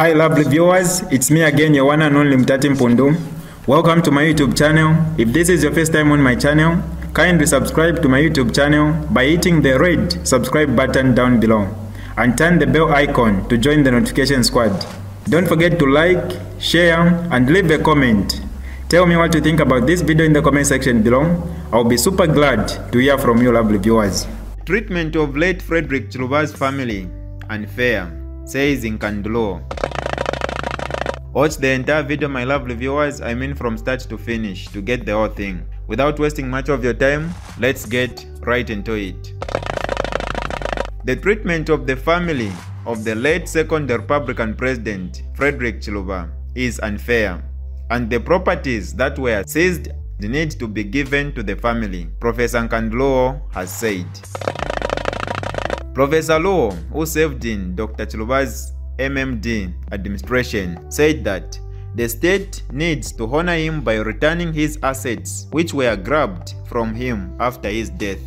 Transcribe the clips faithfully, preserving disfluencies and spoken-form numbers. Hi lovely viewers, it's me again, your one and only Mutati Mpundu. Welcome to my YouTube channel. If this is your first time on my channel, kindly subscribe to my YouTube channel by hitting the red subscribe button down below and turn the bell icon to join the notification squad. Don't forget to like, share and leave a comment. Tell me what you think about this video in the comment section below. I'll be super glad to hear from you lovely viewers. Treatment of late Fredrick Chiluba's family unfair, says Nkandu Luo. Watch the entire video my lovely viewers, I mean from start to finish, to get the whole thing. Without wasting much of your time, let's get right into it. The treatment of the family of the late second Republican President Fredrick Chiluba is unfair, and the properties that were seized need to be given to the family, Professor Nkandu Luo has said. Professor Luo, who served in Doctor Chiluba's M M D administration, said that the state needs to honor him by returning his assets which were grabbed from him after his death.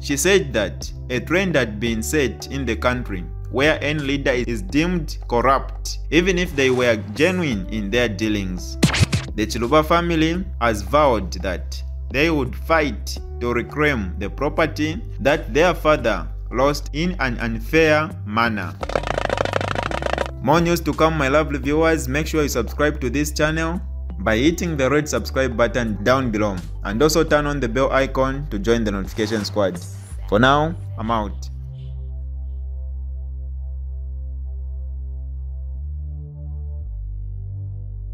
She said that a trend had been set in the country where any leader is deemed corrupt, even if they were genuine in their dealings. The Chiluba family has vowed that they would fight to reclaim the property that their father lost in an unfair manner. More news to come my lovely viewers, make sure you subscribe to this channel by hitting the red subscribe button down below and also turn on the bell icon to join the notification squad. For now, I'm out.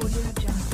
Good job.